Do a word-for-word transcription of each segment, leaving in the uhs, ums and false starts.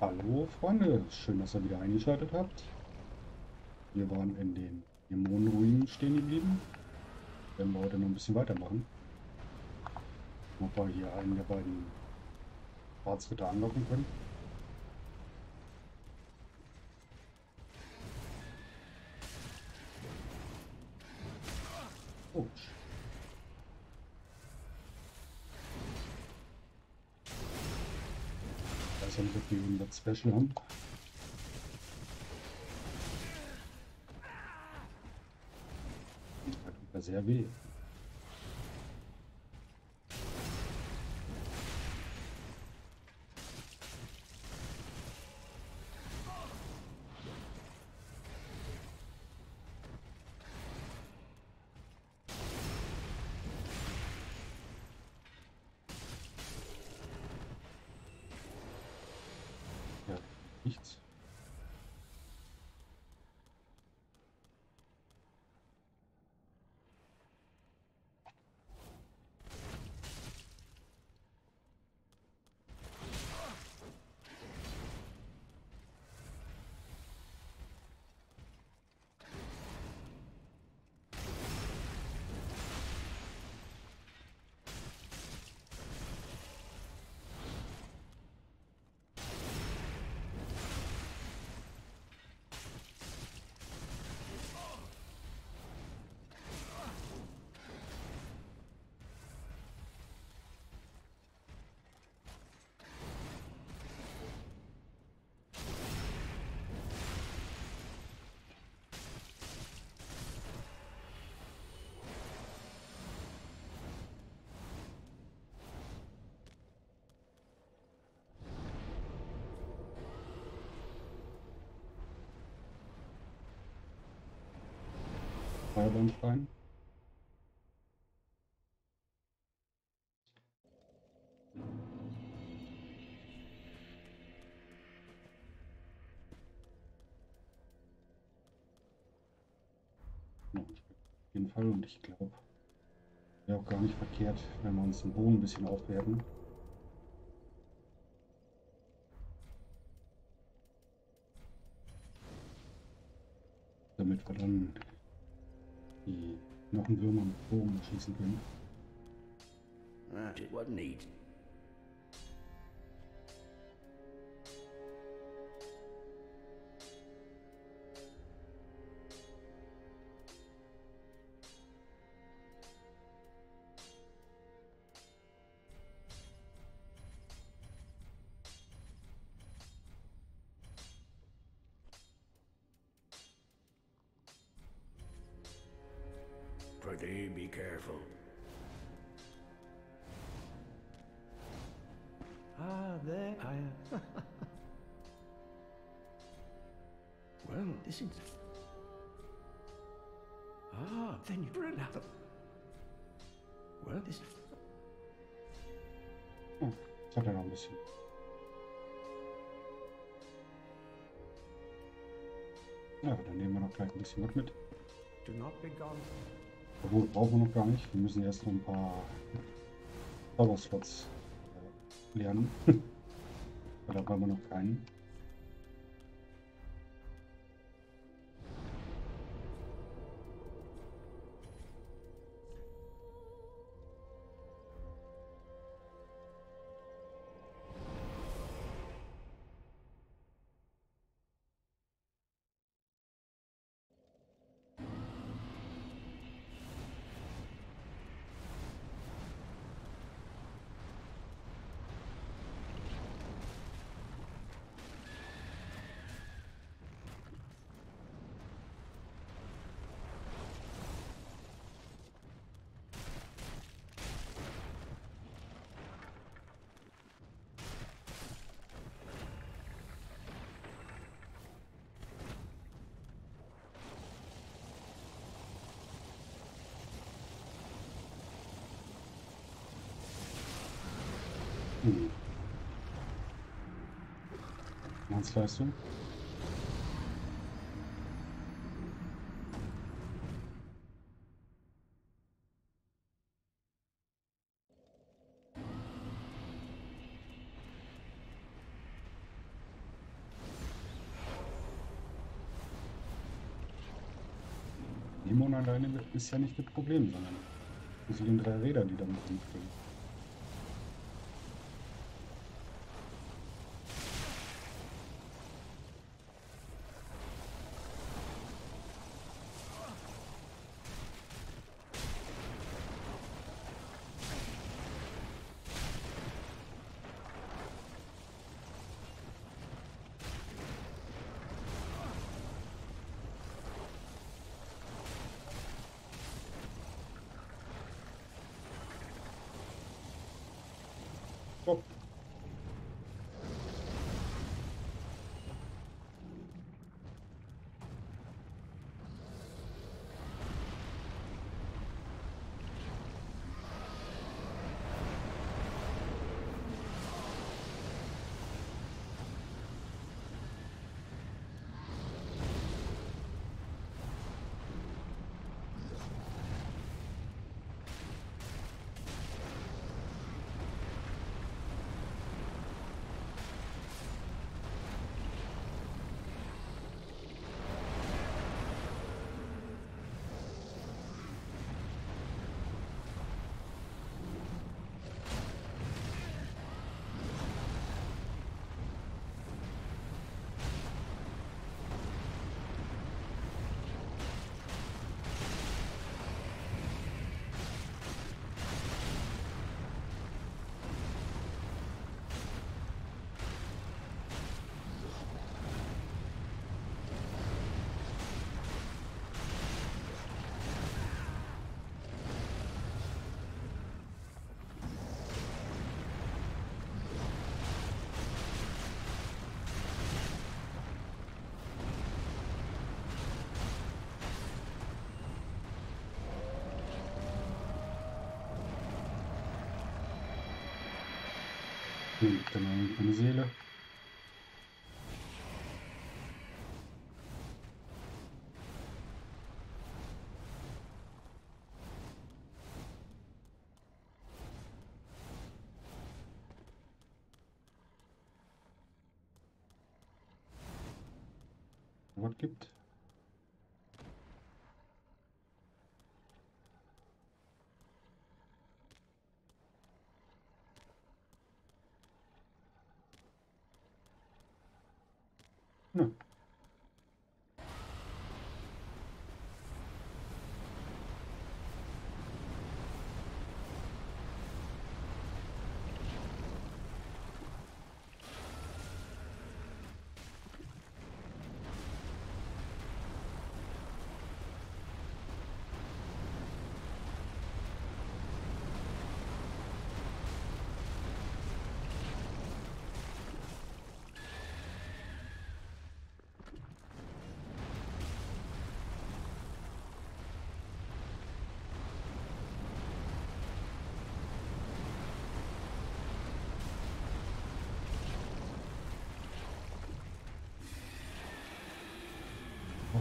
Hallo Freunde, schön, dass ihr wieder eingeschaltet habt. Wir waren in den Dämonenruinen stehen geblieben. Werden wir heute noch ein bisschen weitermachen. Ob wir hier einen der beiden Ratsritter anlocken können. Ouch. Ich weiß nicht, ob die irgendwas Special haben. Das tut mir sehr weh. Nichts. Feuerbahnstein. Auf jeden Fall, und ich glaube, wäre auch gar nicht verkehrt, wenn wir uns den Bogen ein bisschen aufwerten. Damit wir dann die Knochenwürmer mit Bogen schießen können. That wasn't neat. Pray, be careful. Ah, there I am. Well, this is. Ah, then you're another. Well, this. Oh, something on this. Ja, dann nehmen wir noch gleich ein bisschen was mit. Do not be gone. Obwohl, brauchen wir noch gar nicht. Wir müssen erst noch ein paar Power-Spots äh, lernen. Da brauchen wir noch keinen. Hm. Mannsleistung. Dämon alleine wird bisher nicht das Problem sein. Die vielen drei Räder, die damit rumfliegen. Liegt dann eigentlich eine Seele. Was gibt?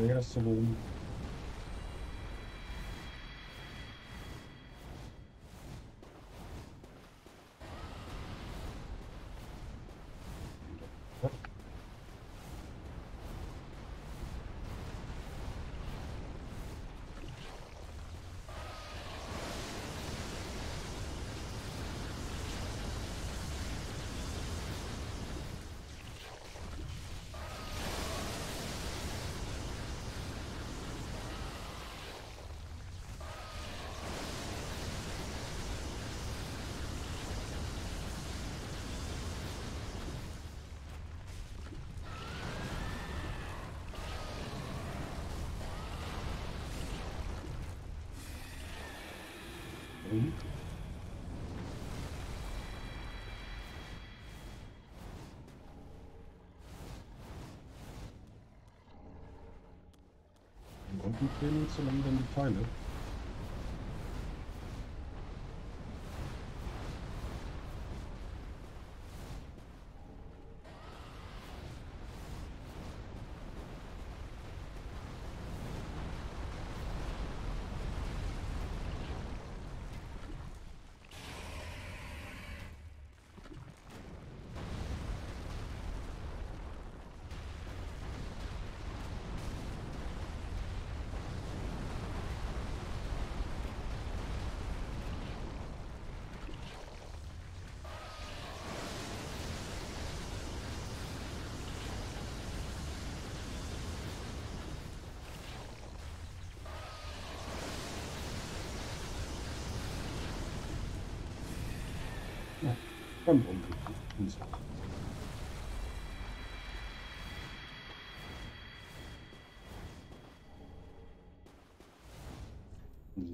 Yes, saloon. Mhm. Im Runden fehlen uns so langsam die Pfeile. Dann umgekehrt.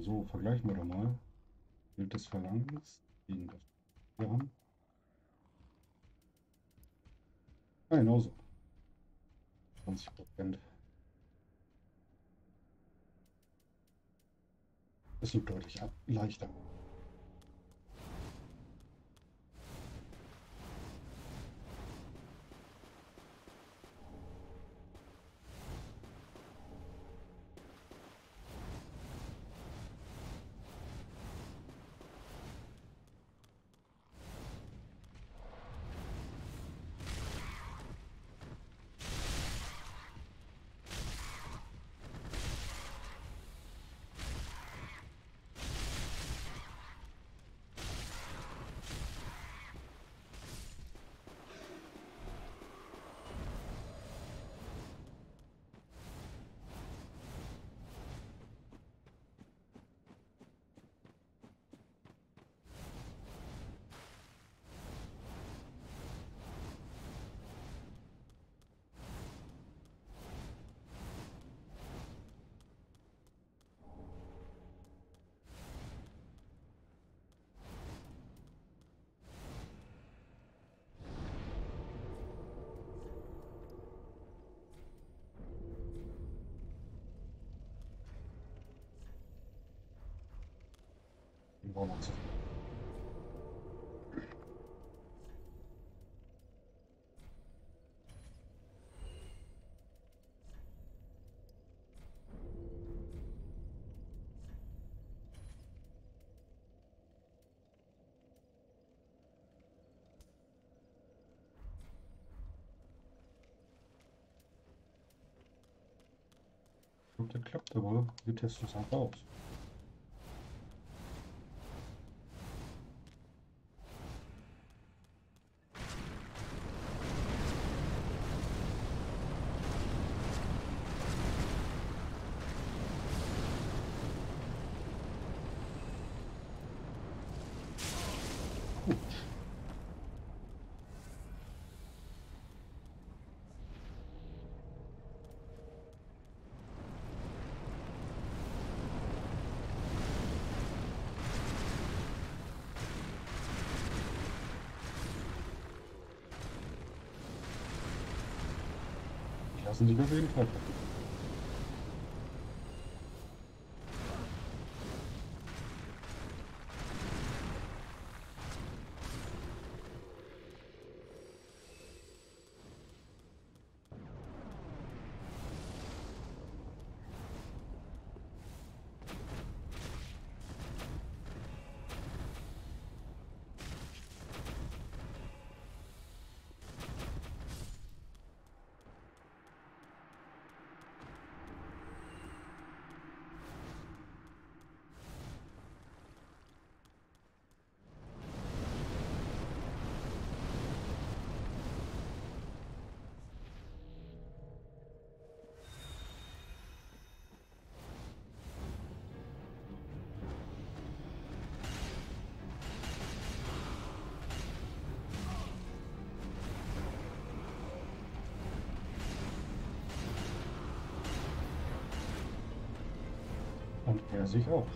So, vergleichen wir doch mal. Bild des Verlangens gegen das. Wir haben. Ah, genauso. zwanzig Prozent. Das liegt deutlich ab, leichter. Und der klappt aber, wir testen es einfach aus. Lassen Sie auf jeden Fall. Und er sich auch.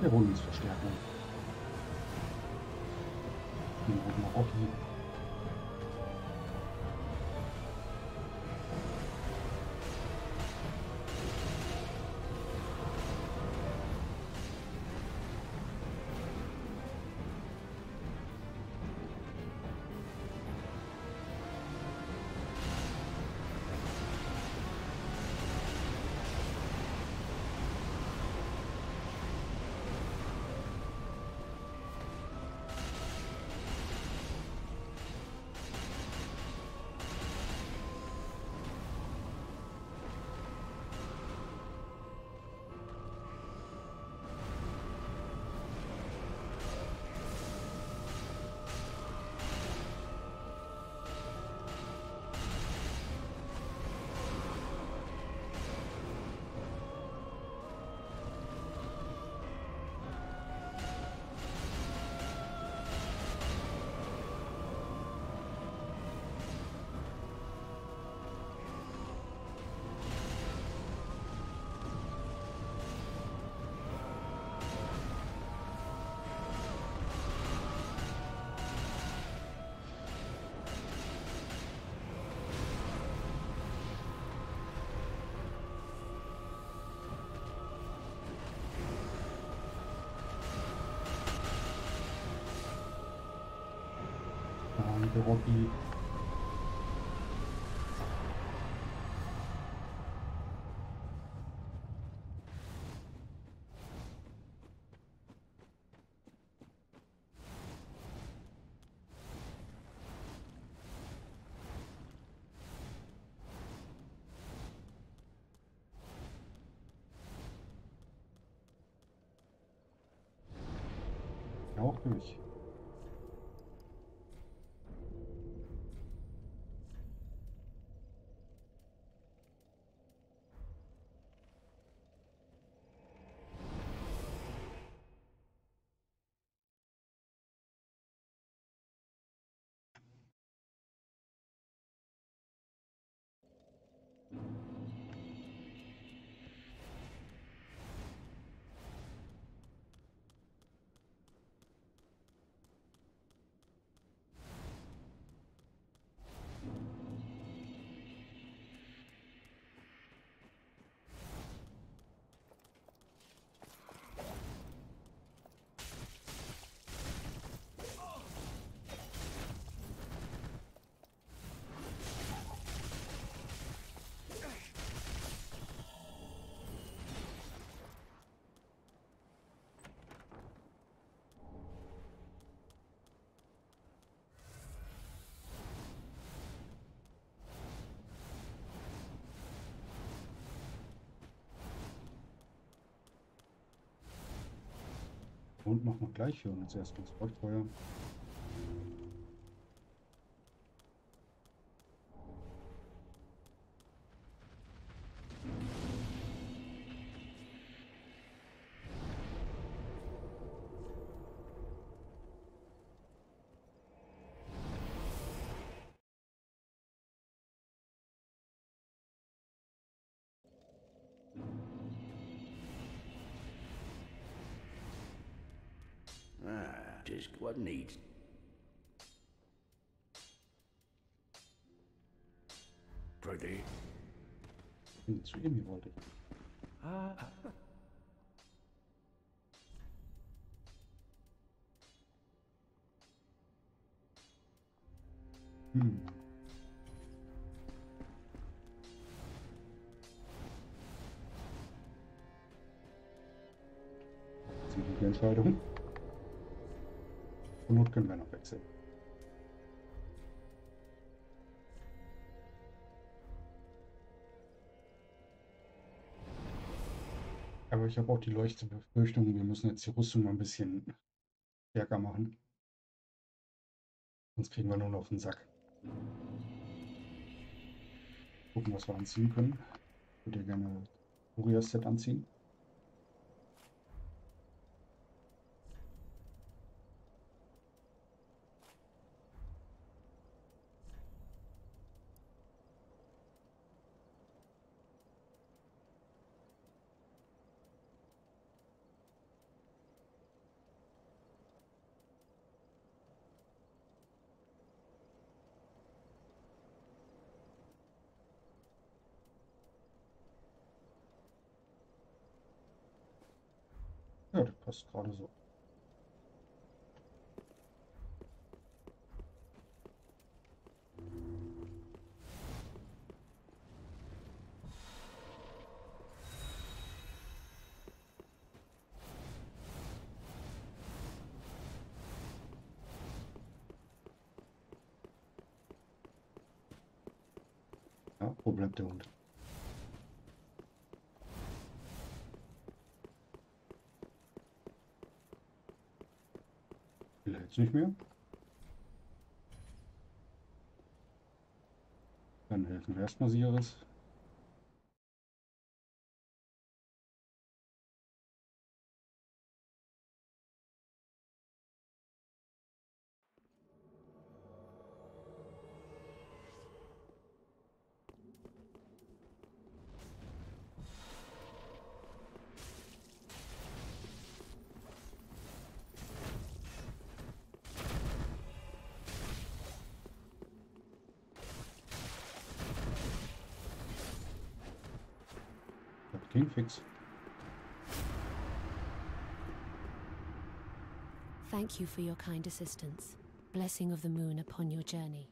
Wir holen uns Verstärkung. Den holen wir auch hier. Rocky. Auch durch. Und machen wir gleich hier und jetzt erstmal das Brauchfeuer. Just what needs. Pretty. Zu ihm wollte ich. Ah. Hm. Ziemliche Entscheidung. Zur Not können wir noch wechseln. Aber ich habe auch die Leuchtebefürchtung, wir müssen jetzt die Rüstung mal ein bisschen stärker machen. Sonst kriegen wir nur noch auf den Sack. Gucken, was wir anziehen können. Ich würde ja gerne Urias-Set anziehen. Ja, das passt gerade so. Ja, wo bleibt der Hund? Jetzt nicht mehr. Dann helfen wir erstmal Sieres. Fix. Thank you for your kind assistance. Blessing of the moon upon your journey.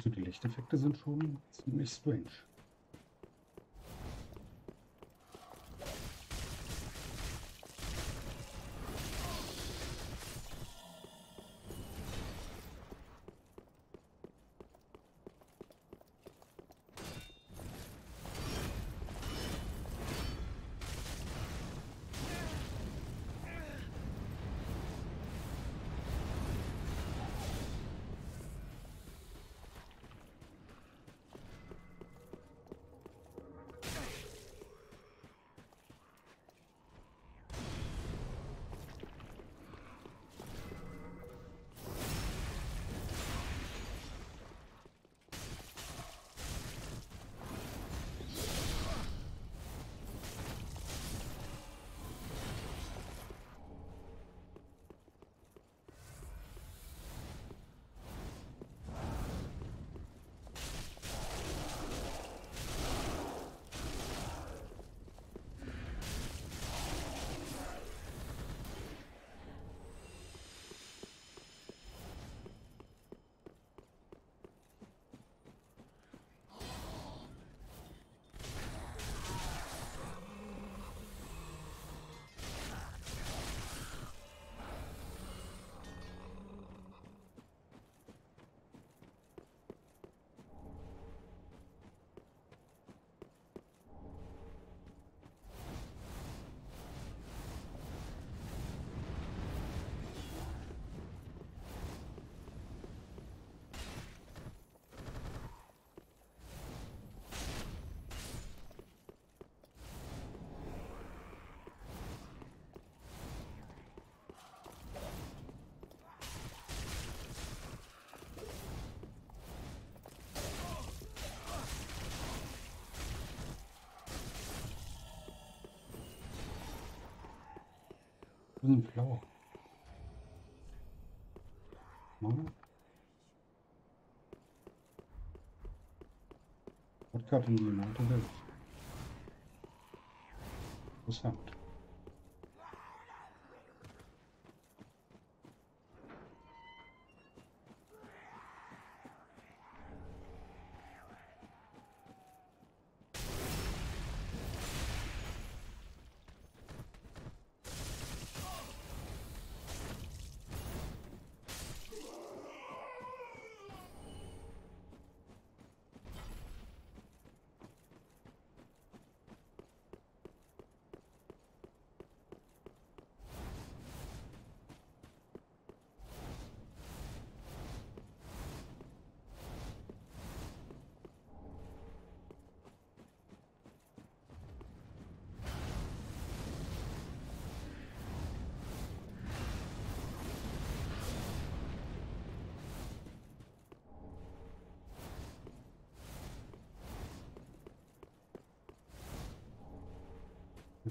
Also die Lichteffekte sind schon ziemlich strange. Ein blauer. Mama. Karten, die man unterwegs. Interessant.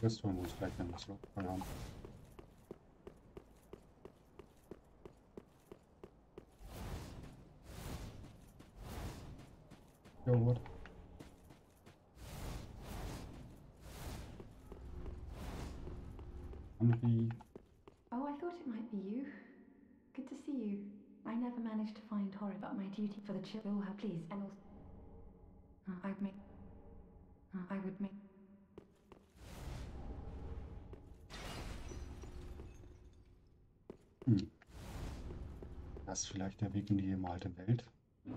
Das tun wir uns gleich dann so verloren. Jo, what? Henry. Oh, I thought it might be you. Good to see you. I never managed to find horror, but my duty for the children, please, and also uh, I'd make. Uh, I would make. Hm. Das ist vielleicht der Weg in die gemalte Welt. Hm.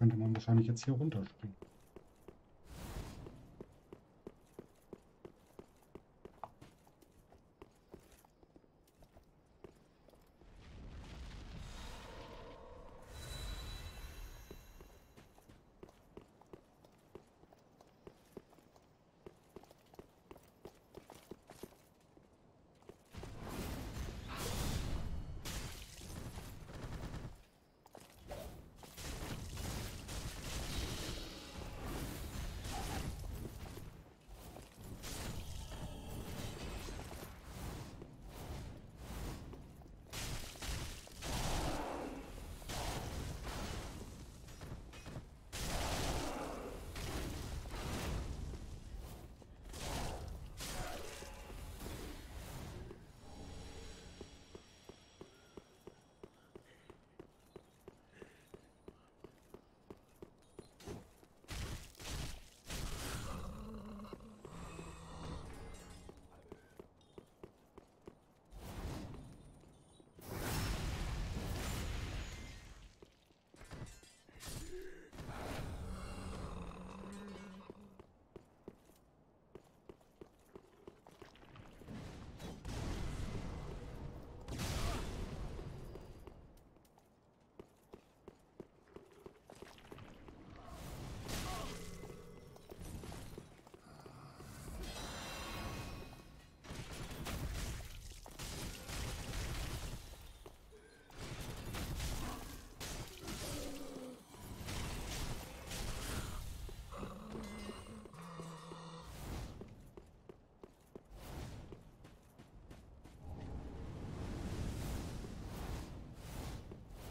Könnte man wahrscheinlich jetzt hier runterspringen.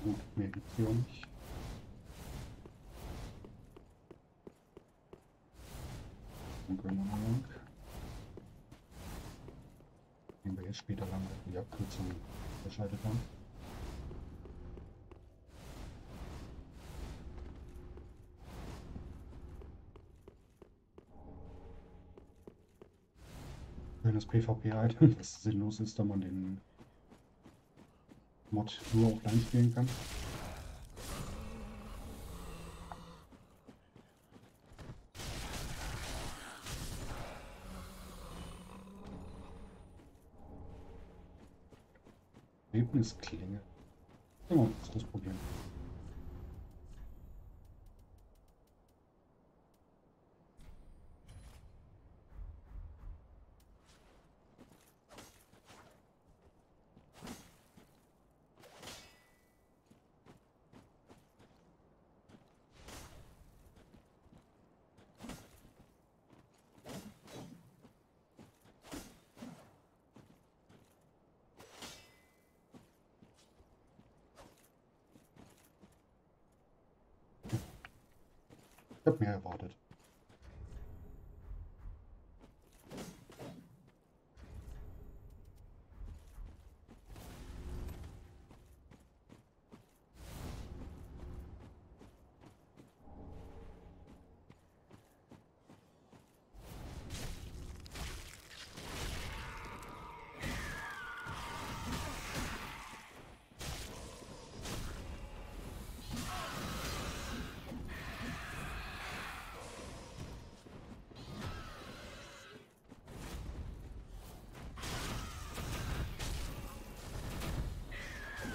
Gut, mehr gibt's hier auch nicht. Gehen wir jetzt später lang, wenn wir die Abkürzung geschaltet haben. Das PvP-Item, das sinnlos ist, da man den Mod nur offline spielen kann. Erlebnisklinge. So, das ist das Problem. Ich hab mehr erwartet.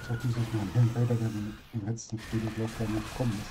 Ich hoffe, dass man einen Helm weiter im letzten Spiel noch kommen muss.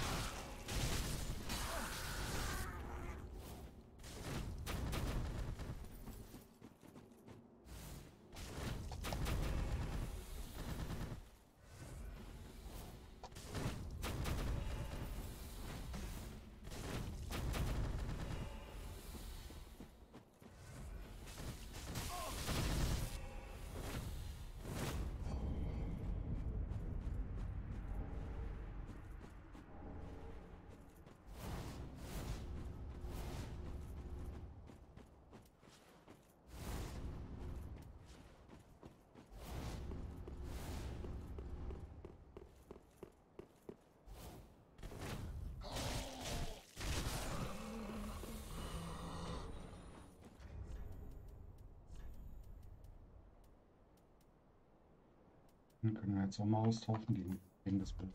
Dann können wir jetzt auch mal austauschen gegen, gegen das Bild.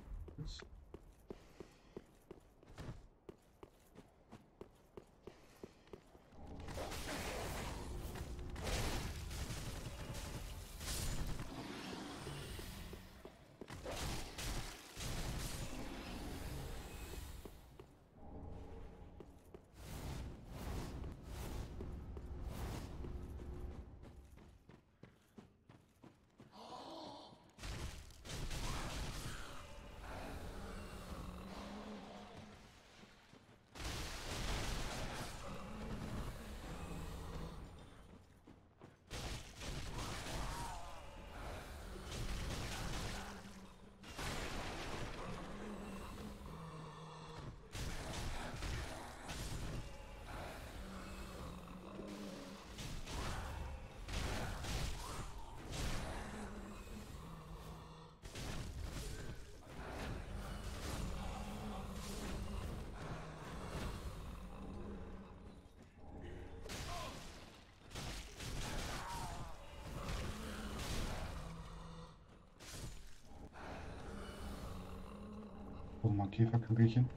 Mal Käferkügelchen.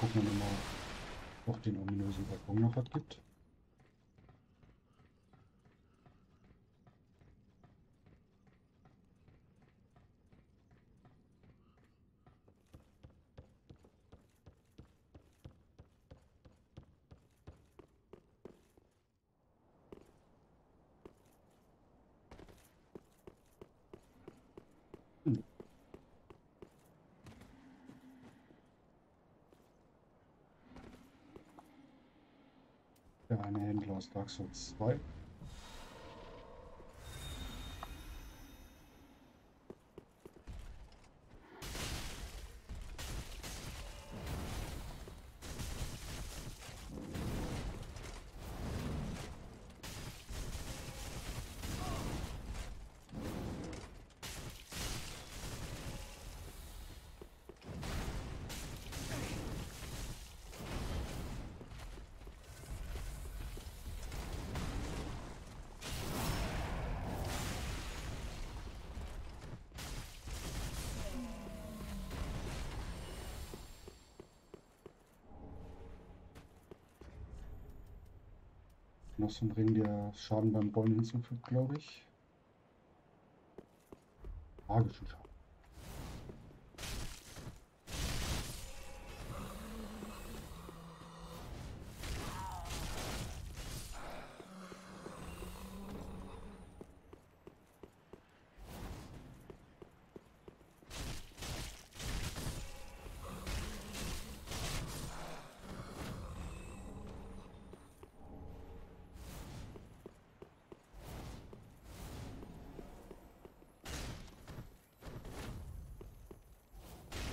gucken wir mal, ob den ominösen Balkon noch was gibt. Der eine Händler aus Dark Souls zwei. Noch so ein Ring, der Schaden beim Rollen hinzufügt, glaube ich. Magischen Schaden.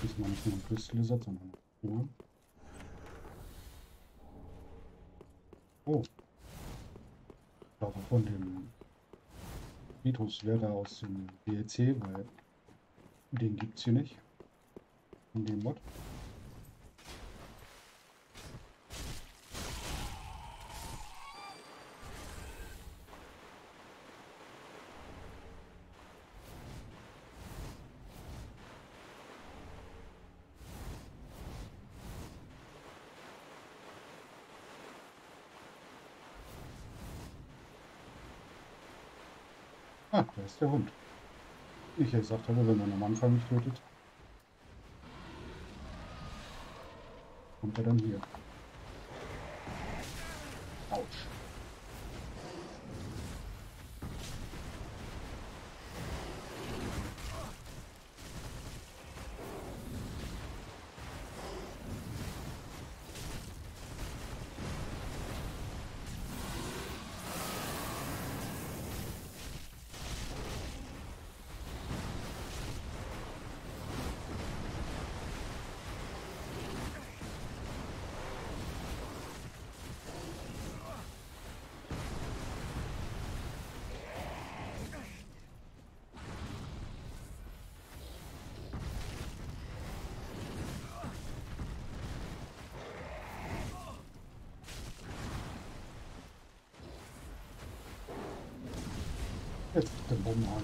Das ist noch nicht nur ein Kristallsatz, sondern nur. Oh. Ich glaube von dem Vitus wäre da aus dem D L C, weil den gibt es hier nicht. In dem Mod. Ah, da ist der Hund. Ich hätte gesagt, wenn man am Anfang nicht tötet, kommt er dann hier. Autsch. Jetzt den Bomben an.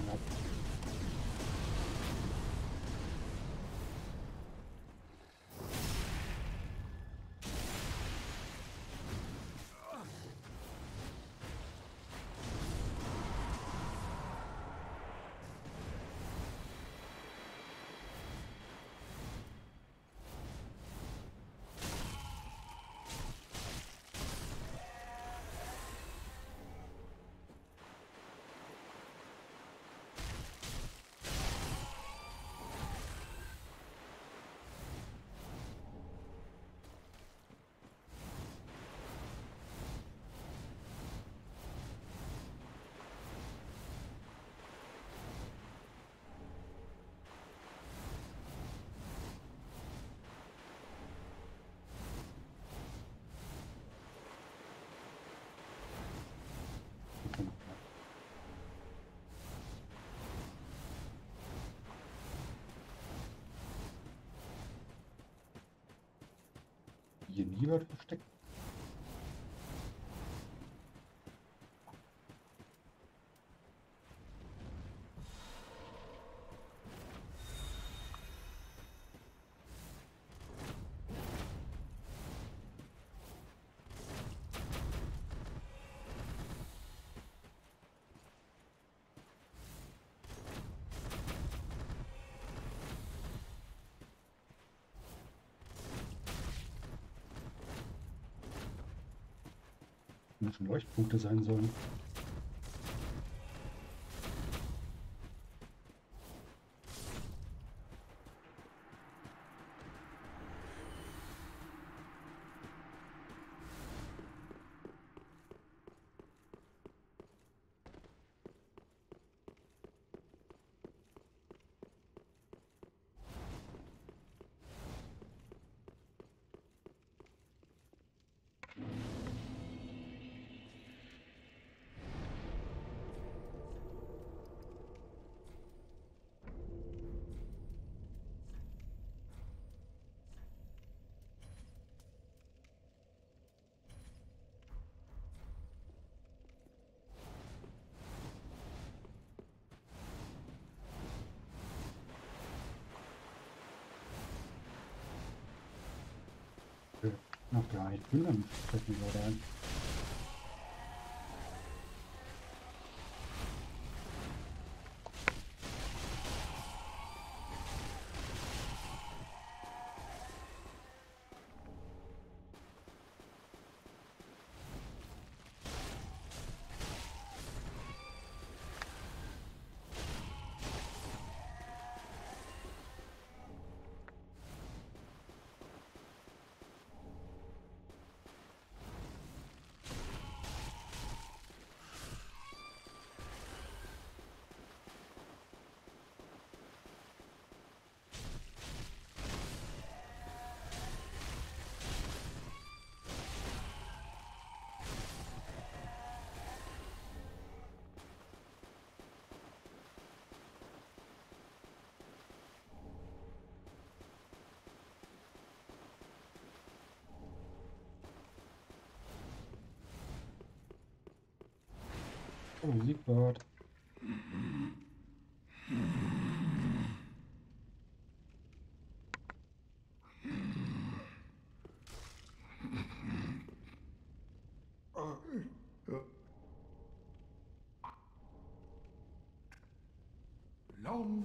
Hier nie wird versteckt. müssen Leuchtpunkte sein sollen. Noch gar nicht wundern, fällt mir gerade ein. Oh, Musikwort. Long.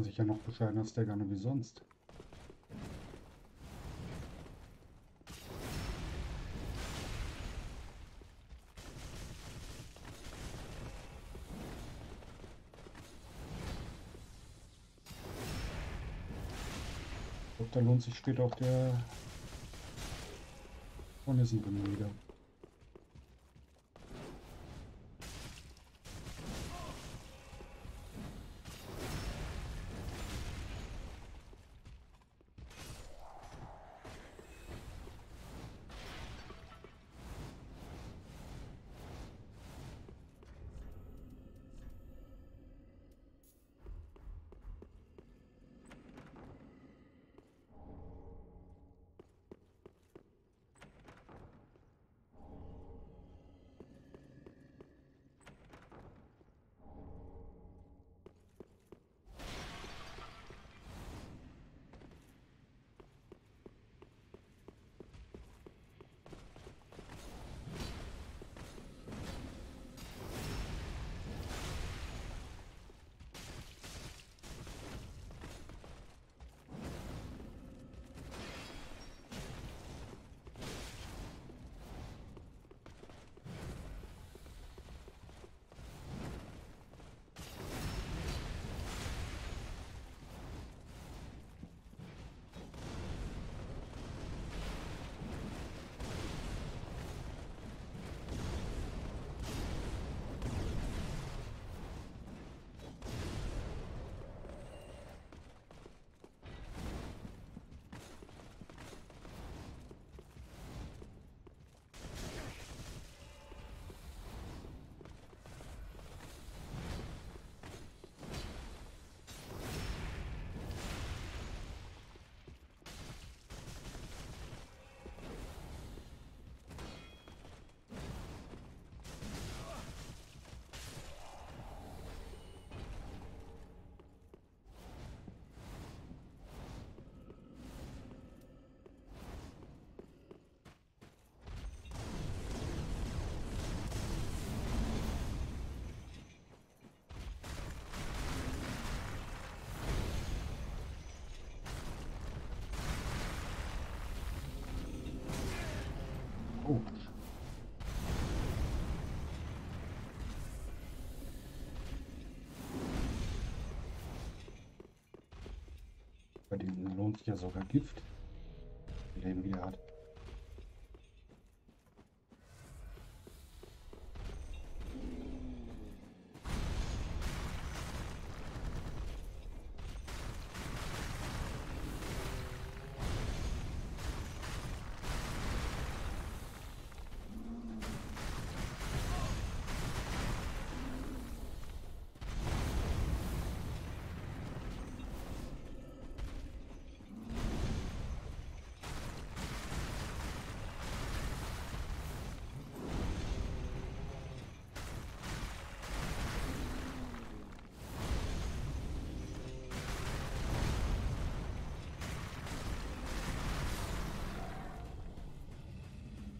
Sich ja noch bescheidener staggern wie sonst. Und da lohnt sich steht auch der und ist ein Gemüse wieder. Bei denen lohnt sich ja sogar Gift. Leben wieder hat.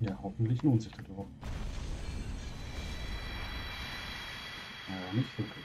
Ja, hoffentlich lohnt sich das überhaupt. Naja, nicht wirklich.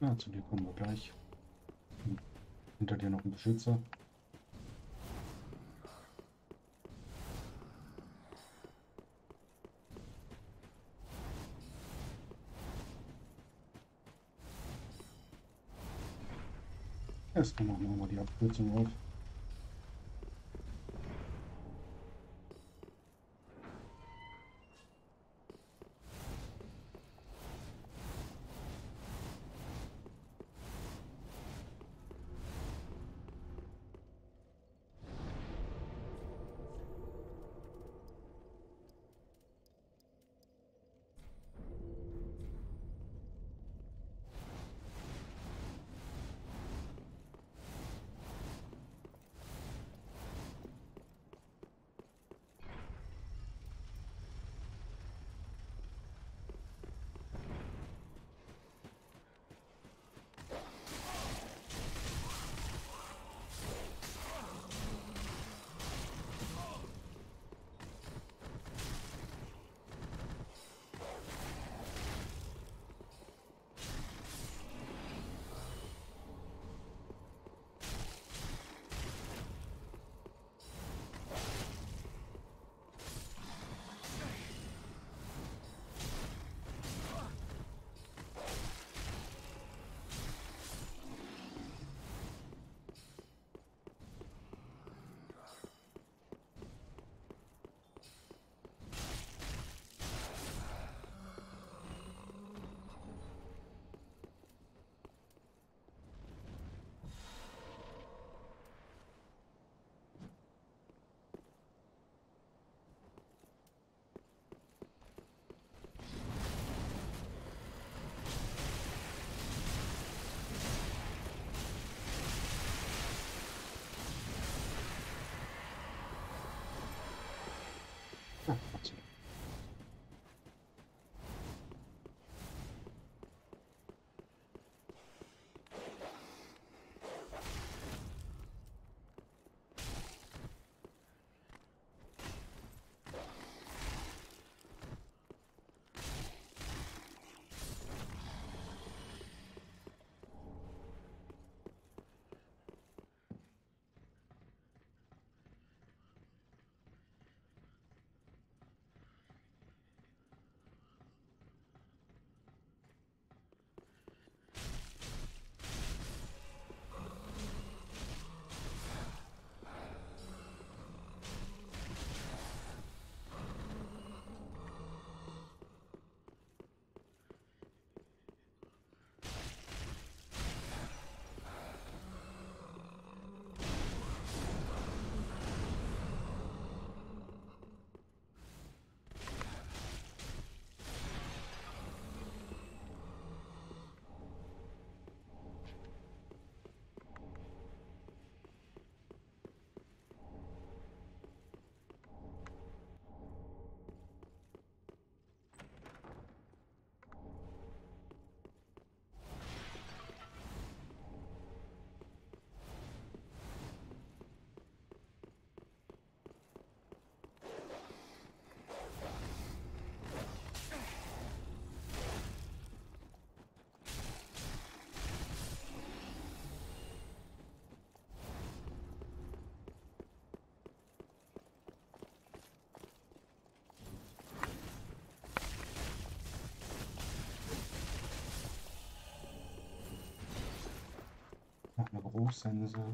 Ja, zu dir kommen wir gleich. Hinter dir noch ein Beschützer. Erstmal machen wir die Abkürzung auf. Hat eine Geruchssensor.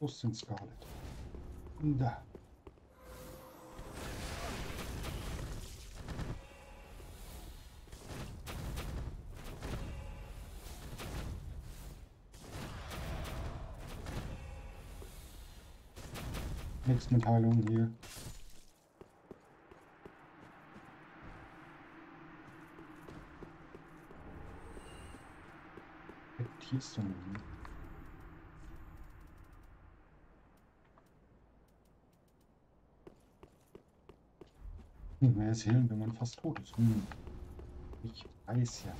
Wo sind Scarlet? Da. Nichts mit Heilung hier. Hier ist dann mehr erzählen, wenn man fast tot ist. Hm. Ich weiß ja.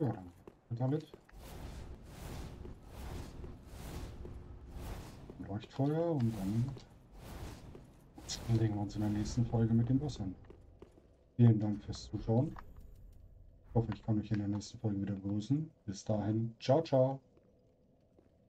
Ja, danke. Und damit? Leuchtfeuer und dann legen wir uns in der nächsten Folge mit dem Boss an. Vielen Dank fürs Zuschauen. Ich hoffe, ich kann euch in der nächsten Folge wieder begrüßen. Bis dahin, ciao, ciao.